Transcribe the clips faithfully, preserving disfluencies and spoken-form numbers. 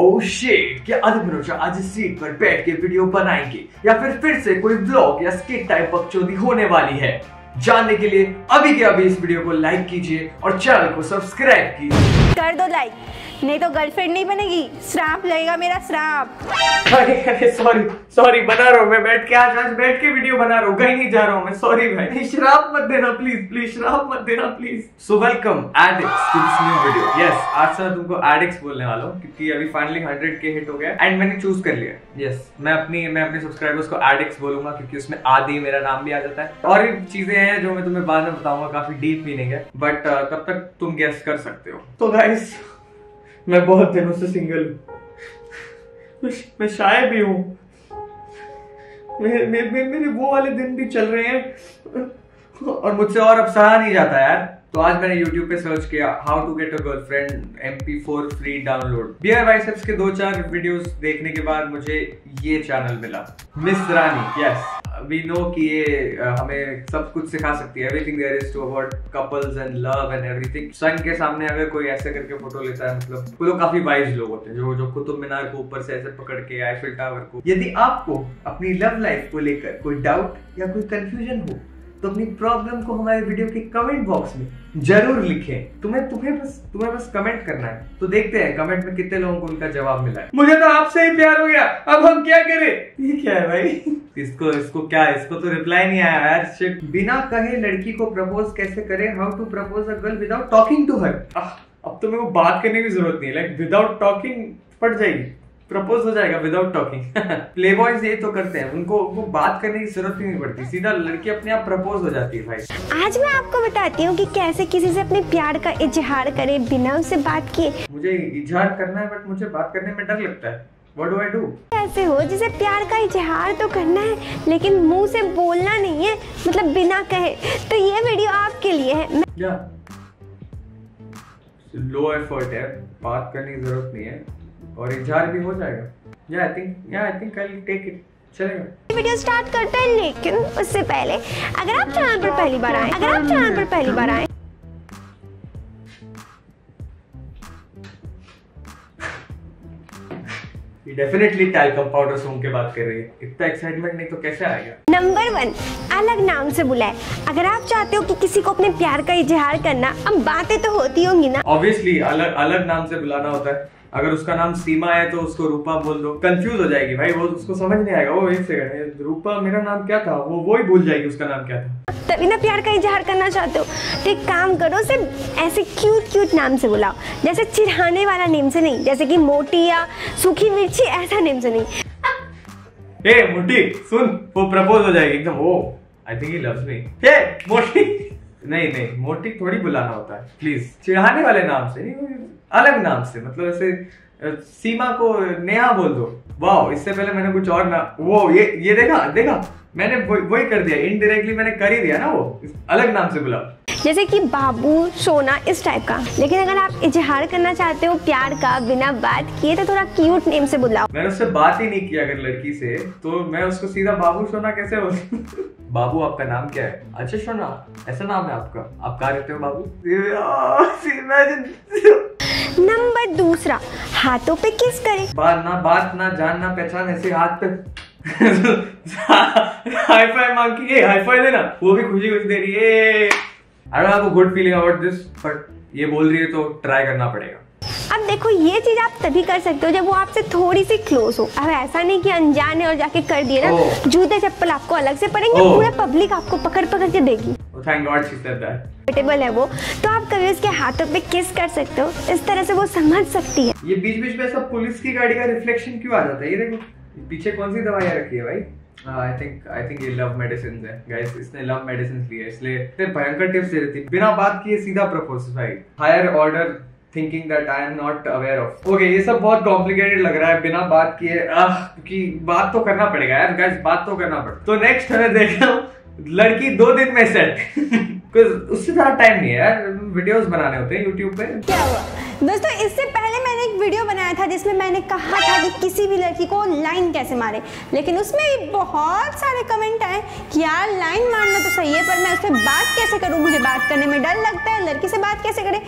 Oh shit, क्या आदिम रोजा आज इस सीट पर बैठ के वीडियो बनाएंगे या फिर फिर से कोई व्लॉग या स्किट टाइप बकचोदी होने वाली है? जानने के लिए अभी के अभी इस वीडियो को लाइक कीजिए और चैनल को सब्सक्राइब कीजिए। कर दो लाइक, नहीं तो गर्लफ्रेंड नहीं बनेगी, श्राप लगेगा मेरा श्राप। अरे अरे सॉरी सॉरी, बना रहा हूँ मैं बैठ के, आज आज बैठ के वीडियो बना रहा हूँ, कहीं नहीं जा रहा हूँ मैं, सॉरी भाई, श्राप मत देना प्लीज, प्लीज श्राप मत देना please. So welcome addicts to this new video. Yes, आज से तुमको एडिक्स बोलने वाला हूँ क्योंकि अभी फाइनली हंड्रेड के हिट हो गया एंड मैंने चूज कर लिया। यस, yes, मैं अपनी मैं अपने सब्सक्राइबर्स को एडिक्स बोलूंगा क्योंकि उसमें आदि मेरा नाम भी आ जाता है और भी चीजें हैं जो मैं तुम्हें बाद में बताऊंगा, काफी डीप मीनिंग है, बट तब तक तुम गेस कर सकते हो। तो गाइस, मैं बहुत दिनों से सिंगल हूँ, मैं शायद भी हूँ, मेरे, मेरे, मेरे वो वाले दिन भी चल रहे हैं और मुझसे और अब सहा नहीं जाता यार। तो आज मैंने YouTube पे सर्च किया how to get a girlfriend M P four free download. Beer Biceps के दो चार वीडियोस देखने के बाद मुझे ये चैनल मिला, miss Rani. Yes, we know कि ये हमें सब कुछ सिखा सकती है, everything there is to about couples and love and everything. सन के सामने अगर कोई ऐसे करके फोटो लेता है, मतलब वो लोग काफी वाइज लोग होते हैं जो जो कुतुब मीनार को ऊपर से ऐसे पकड़ के, आईफिल टावर को। यदि आपको अपनी लव लाइफ को लेकर कोई डाउट या कोई कंफ्यूजन हो तो अपनी प्रॉब्लम को हमारे वीडियो के कमेंट बॉक्स में जरूर लिखें। तुम्हें तुम्हें बस तुम्हें बस कमेंट करना है, तो देखते हैं कमेंट में कितने लोगों को उनका जवाब मिला है। मुझे तो आपसे ही प्यार हो गया, अब हम क्या करें? ये क्या है भाई? इसको इसको क्या इसको तो रिप्लाई नहीं आया यार, शिट। बिना कहे लड़की को प्रपोज कैसे करें, how to propose a girl without talking to her. अब तो मेरे को बात करने की जरूरत नहीं, लाइक विदाउट टॉकिंग पड़ जाएगी, प्रपोज हो जाएगा विदाउट टॉकिंग। प्ले बॉयज ये तो करते हैं, उनको वो बात करने की जरूरत ही नहीं पड़ती, सीधा लड़की अपने आप प्रपोज हो जाती है। भाई आज मैं आपको बताती हूँ कि कैसे किसी से अपने प्यार का इजहार करें बिना उससे बात किए। मुझे इजहार करना है बट मुझे बात करने में डर लगता है, व्हाट डू आई डू? ऐसे हो जिसे प्यार का इजहार तो करना है लेकिन मुँह से बोलना नहीं है, मतलब बिना कहे। तो ये वीडियो आपके लिए है। लो एफर्ट है, बात करने की जरूरत नहीं है और इजहार भी हो जाएगा। या आई थिंक या I think I will take it. चलेगा, वीडियो स्टार्ट करते हैं, लेकिन उससे पहले अगर आप चैनल पर पहली बार आए अगर आप चैनल पर पहली बार आए डेफिनेटली टैल्कम पाउडर सूंघ के बात कर रही है, इतना एक्साइटमेंट नहीं तो कैसे आएगा। नंबर वन, अलग नाम से बुलाए। अगर आप चाहते हो कि किसी को अपने प्यार का इजहार करना, अब बातें तो होती होंगी ना, ऑब्वियसली अलग अलग नाम से बुलाना होता है। अगर उसका नाम सीमा है तो उसको रूपा बोल दो, कंफ्यूज हो जाएगी भाई, वो उसको समझ नहीं आएगा, वो एक सेकंड रूपा मेरा नाम क्या था, वो वो ही भूल जाएगी उसका नाम क्या था। तभी ना प्यार का इजहार करना चाहते हो तो एक काम करो, सिर्फ ऐसे क्यूट क्यूट नाम से बुलाओ, जैसे चिढ़ाने वाला नेम से नहीं, जैसे कि मोटी या सूखी मिर्ची, ऐसा नेम से नहीं। ए मोटी सुन, वो प्रपोज हो जाएगी एकदम, ओ I think he loves me. हे मोटी, नहीं नहीं मोटी थोड़ी बुलाना होता है, प्लीज चिढ़ाने वाले नाम से नहीं, अलग नाम से, मतलब ऐसे सीमा को नेहा बोल दो। वाह, इससे पहले मैंने कुछ और ना, वो ये ये देखा देखा मैंने वही कर दिया, इनडायरेक्टली मैंने कर ही दिया ना, वो अलग नाम से बुलाओ, जैसे कि बाबू, सोना, इस टाइप का। लेकिन अगर आप इजहार करना चाहते हो प्यार का बिना बात किए तो थोड़ा क्यूट नेम से बुलाओ। मैंने उससे बात ही नहीं किया अगर लड़की से, तो मैं उसको सीधा बाबू सोना कैसे बोलूं? बाबू आपका नाम क्या है? अच्छा सोना, ऐसा नाम है आपका, आप कहाँ रहते हो बाबू? नंबर दूसरा, हाथों पे किस करें। बात ना बात ना जान ना पहचान, ऐसे हाथ पे हाई फाई मांगी, ये हाई फाई देना, वो भी खुशी खुशी दे रही है। I don't have a good feeling about this, but ये बोल रही है तो ट्राई करना पड़ेगा। अब देखो, ये चीज आप तभी कर सकते हो जब वो आपसे थोड़ी सी क्लोज हो। अब ऐसा नहीं कि अनजान है और जाके कर दिए ना, oh. जूते चप्पल आपको अलग से पड़ेंगे, oh. पूरा पब्लिक आपको पकड़ पकड़ के देगी। oh, thank God she said that. Comfortable है वो, तो आप कभी उसके हाथों पे किस कर सकते हो, इस तरह से वो समझ सकती है। ये बीच बीच में सब पुलिस की गाड़ी का रिफ्लेक्शन क्यों आ जाता है? ये देखो पीछे कौन सी दवाइयाँ रखी है भाई। आई थिंक आई थिंक ये लव मेडिसिन है गाइस, इसने लव मेडिसिन लिया इसलिए इतने भयंकर टिप्स दे देती, बिना बात किए सीधा प्रपोज। भाई higher order Thinking that I am not aware of. Okay, ये सब बहुत complicated लग रहा है बिना बात किए, क्योंकि बात तो करना पड़ेगा यार guys, बात तो करना पड़ेगा। तो नेक्स्ट हमें देखना, लड़की दो दिन में सेट। उससे ज्यादा टाइम नहीं है यार, वीडियोस बनाने होते हैं YouTube पे। क्या हुआ दोस्तों, इससे पहले मैंने एक वीडियो बनाया था जिसमें मैंने कहा था कि किसी भी लड़की को लाइन कैसे मारे, लेकिन उसमें भी बहुत सारे कमेंट आए कि यार लाइन मारना तो सही है पर मैं उससे बात कैसे करूं, मुझे बात करने में डर लगता है, लड़की से बात कैसे करें।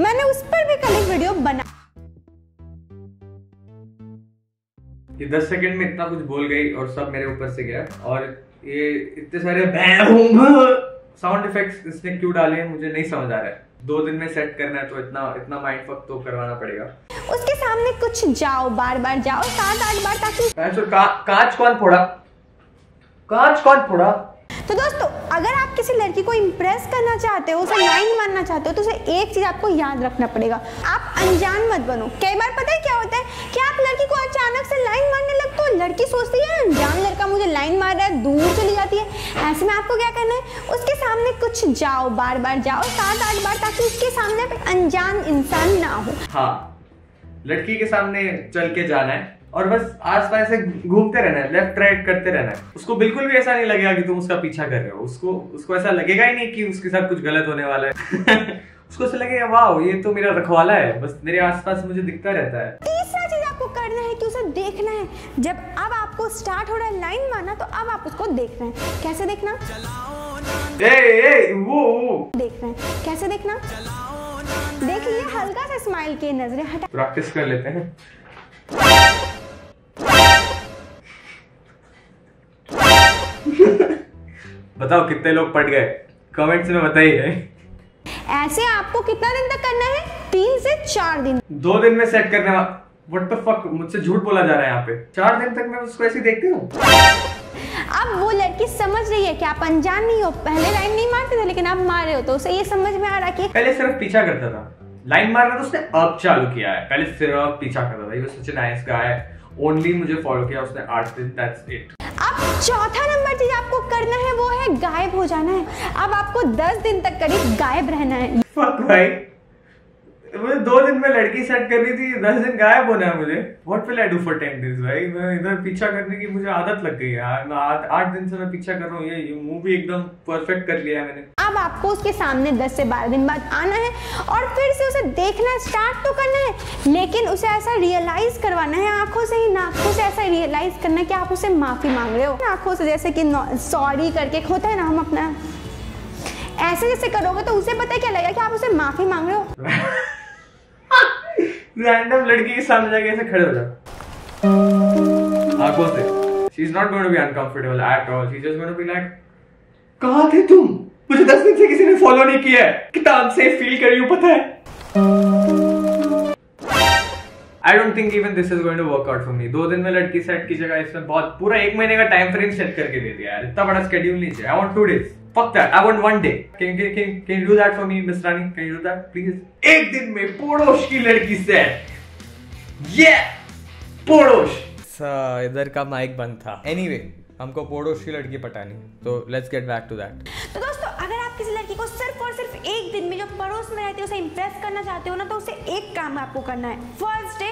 मैंने उस पर भी कल एक वीडियो बना ये दस सेकंड में इतना कुछ बोल गई और सब मेरे ऊपर से गया। और ये इतने सारे साउंड इफेक्ट्स इसने क्यों डाले हैं मुझे नहीं समझ आ रहा है। दो दिन में सेट करना है तो इतना इतना माइंड फक तो करवाना पड़ेगा। उसके सामने कुछ जाओ, बार बार जाओ, सात आठ बार, ताकि का, कांच कौन फोड़ा, कांच कौन फोड़ा। तो दोस्तों अगर आप किसी लड़की को इम्प्रेस करना चाहते हो, उसे लाइन मारना चाहते हो, तो उसे एक चीज आपको याद रखना पड़ेगा, आप अनजान मत बनो। कई बार पता है क्या होता है कि आप लड़की को अचानक से लाइन मारने लगते हो, लड़की सोचती है अनजान लड़का मुझे लाइन मार रहा है, दूर चली जाती है। ऐसे में आपको क्या करना है, उसके सामने कुछ जाओ, बार बार जाओ, सात आठ बार, ताकि उसके सामने अनजान इंसान ना हो। हाँ, लड़की के सामने चल के जाना है और बस आस पास से घूमते रहना है, लेफ्ट राइट करते रहना है। उसको बिल्कुल भी ऐसा नहीं लगेगा कि तुम उसका पीछा कर रहे हो, उसको उसको ऐसा लगेगा ही नहीं कि उसके साथ कुछ गलत होने वाला है। उसको ऐसा लगेगा वाह ये तो मेरा रखवाला है, बस मेरे आसपास मुझे दिखता रहता है। तीसरा चीज आपको करना है कि उसे देखना है। जब अब आपको स्टार्ट हो रहा है लाइन मारना, तो अब आप उसको देख रहे हैं। कैसे देखना, ए, ए, वो देख रहे हैं। कैसे देखना, देख लिए, हल्का सा स्माइल किए, नजरें हटा, प्रैक्टिस कर लेते हैं। बताओ कितने लोग पढ़ गए, कमेंट्स में बताइए। ऐसे आपको कितना दिन तक करना है, तीन से चार दिन। दो दिन में सेट करने वाला, व्हाट द फक, मुझसे झूठ बोला जा रहा है यहाँ पे। चार दिन तक मैं उसको ऐसे देखती हूँ। अब वो लड़की समझ रही है कि आप अनजान नहीं हो, पहले लाइन नहीं मारते थे लेकिन आप मार रहे हो, तो उसे ये समझ में आ रहा कि पहले सिर्फ पीछा करता था, लाइन मारना तो उसने अब चालू किया है, पहले सिर्फ पीछा करता था। ये सच में नाइस गाय है, ओनली मुझे फॉलो किया उसने आठ दिन, दैट्स इट। चौथा नंबर चीज आपको करना है वो है गायब हो जाना है। अब आपको दस दिन तक करीब गायब रहना है। फक भाई, मुझे दो दिन में लड़की सेट करनी थी, दस दिन गायब होना है मुझे। What will I do for ten days भाई। मैं इधर पीछा करने की मुझे आदत लग गई है, मैं आठ दिन से मैं पीछा कर रहा हूँ। ये, ये मूवी एकदम परफेक्ट कर लिया है मैंने। अब आपको उसके सामने दस से बारह दिन बाद आना है और फिर से उसे देखना स्टार्ट तो करना है, लेकिन उसे ऐसा रियलाइज करवाना है आंखों से ही ना, आंखों से ऐसा रियलाइज करना है कि आप उसे माफी मांग रहे हो आंखों से, जैसे कि सॉरी करके होता है ना हम अपना, ऐसे जैसे करोगे तो उसे पता क्या लगेगा कि आप उसे माफी मांग रहे हो। रैंडम लड़की के सामने जाके ऐसे खड़े हो जाओ आंखों से। She is not going to be uncomfortable at all, she is just going to be like कहां थे तुम, मुझे दस दिन से किसी ने फॉलो नहीं किया है, कितना अनसेफ फील कर रही हूं पता है। I don't think even this is going to work out for me. दो दिन में लड़की सेट की जगह इसमें बहुत पूरा एक महीने का टाइम फ्रेम सेट करके दे दिया यार, इतना बड़ा स्केड्यूल नहीं चाहिए। I want two days, fuck that, I want one day. Can can can can you do that for me, Miss Rani? Can you do that, please? एक दिन में पोड़ोश की लड़की से, ये पोड़ोश। सर इधर का माइक बंद था। Anyway, हमको पोड़ोश की लड़की पटानी, तो let's get back to that. तो दोस्तों अगर आप किसी लड़की को सिर्फ और सिर्फ एक दिन में जो पड़ोस में रहती है उसे इम्प्रेस करना चाहते हो ना, तो उसे एक काम आपको करना है, फर्स्ट डे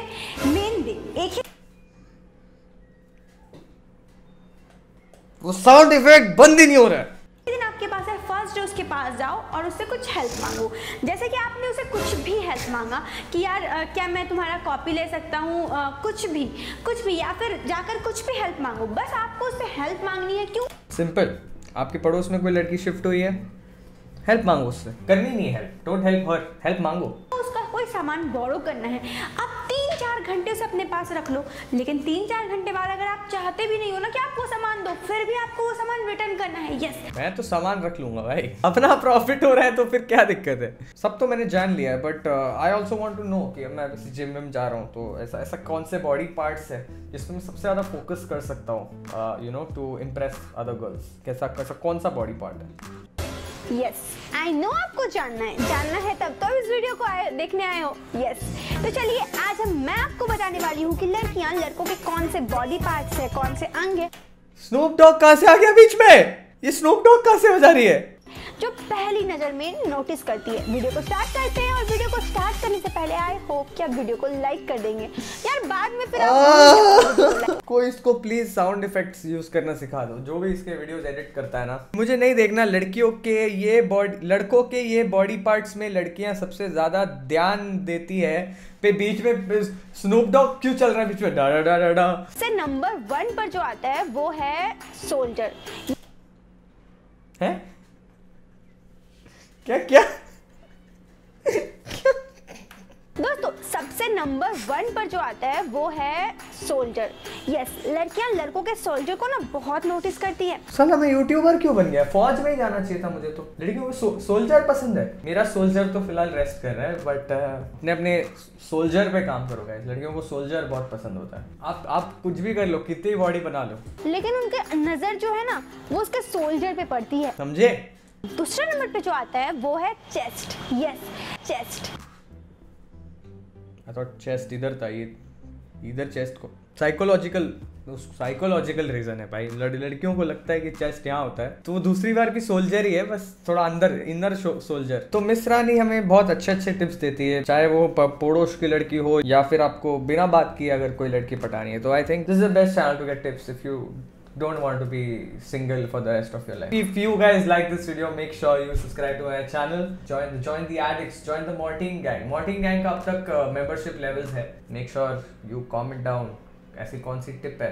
मेन डे एक ही। वो साउंड इफेक्ट बंद ही नहीं हो रहा है। जो उसके पास जाओ और उससे कुछ हेल्प मांगो, जैसे कि आपने उसे कुछ भी हेल्प मांगा कि यार आ, क्या मैं तुम्हारा कॉपी ले सकता हूँ, कुछ भी कुछ भी, या फिर जाकर कुछ भी हेल्प मांगो। बस आपको उससे हेल्प मांगनी है। क्यों? सिंपल, आपके पड़ोस में कोई लड़की शिफ्ट हुई है, हेल्प मांगो उससे, करनी नहीं है help, don't help her, help मांगो। उसका कोई सामान बोरो करना है, आप तीन चार घंटे से अपने पास रख लो, लेकिन तीन चार घंटे बाद अगर आप चाहते भी नहीं हो ना कि आप वो सामान दो, फिर भी आपको वो सामान रिटर्न करना है। यस, मैं तो सामान रख लूंगा भाई, अपना प्रॉफिट हो रहा है तो फिर क्या दिक्कत है। सब तो मैंने जान लिया है, but I also want to know कि मैं किसी जिम में जा रहा हूँ तो ऐसा ऐसा कौन से बॉडी पार्ट्स है जिसमें मैं सबसे ज्यादा फोकस कर सकता हूँ, you know, to impress other girls. कैसा कैसा कौन सा बॉडी पार्ट है? यस, आई नो आपको जानना है, जानना है तब तो इस वीडियो को आए, देखने आए हो। Yes yes. तो चलिए आज हम मैं आपको बताने वाली हूँ कि लड़कियाँ लड़कों के कौन से बॉडी पार्ट्स है, कौन से अंग है। स्नूप डॉग कहाँ से आ गया बीच में, ये स्नूप डॉग कहाँ से हो जा रही है, जो पहली नजर में नोटिस करती है। वीडियो को स्टार्ट करते हैं, और वीडियो को स्टार्ट करने से पहले आई होप कि आप वीडियो को लाइक कर देंगे यार, बाद में फिर आप कोई इसको प्लीज साउंड इफेक्ट्स यूज करना सिखा दो, जो भी इसके वीडियोस एडिट करता है ना। मुझे नहीं देखना लड़कियों के ये बॉडी, लड़कों के ये बॉडी पार्ट्स में लड़कियां सबसे ज्यादा ध्यान देती है पे, बीच में स्नूप डॉग क्यों चल रहा है बीच में, डा डा डा डा। से नंबर वन पर जो आता है वो है शोल्डर। है क्या क्या दोस्तों सबसे नंबर वन पर जो आता है वो है सोल्जर। यस, लड़कियां लड़कों के सोल्जर को ना बहुत नोटिस करती है। साला मैं यूट्यूबर क्यों बन गया, फौज में ही जाना चाहिए था मुझे तो। लड़कियों को सो, सोल्जर पसंद है। मेरा सोल्जर तो फिलहाल रेस्ट कर रहा है, बट uh, मैं अपने सोल्जर पे काम करूंगा। लड़कियों को सोल्जर बहुत पसंद होता है। आप आप कुछ भी कर लो, कितनी बॉडी बना लो, लेकिन उनके नजर जो है ना वो उसके सोल्जर पे पड़ती है, समझे। दूसरे नंबर पे जो आता है वो है chest. Yes, chest. I thought chest इधर था, ये इधर चेस्ट को साइकोलॉजिकल साइकोलॉजिकल रीजन है भाई। लड़, लड़कियों को लगता है कि चेस्ट यहाँ होता है, तो वो दूसरी बार भी सोल्जर ही है, बस थोड़ा अंदर इनर सोल्जर। तो मिस रानी हमें बहुत अच्छे अच्छे टिप्स देती है, चाहे वो पड़ोस की लड़की हो या फिर आपको बिना बात किए अगर कोई लड़की पटानी है। तो I think this is the best channel to get tips if you don't want to be single for the rest of your life. If you guys like this video, make sure you subscribe to our channel. Join the join the addicts, join the Morting gang. Morting gang का अब तक uh, membership levels है. Make sure you comment down ऐसी कौन सी tip है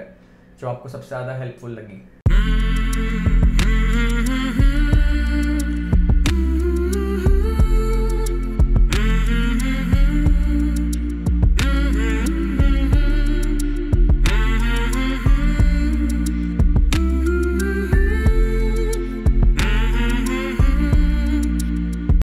जो आपको सबसे ज़्यादा helpful लगी.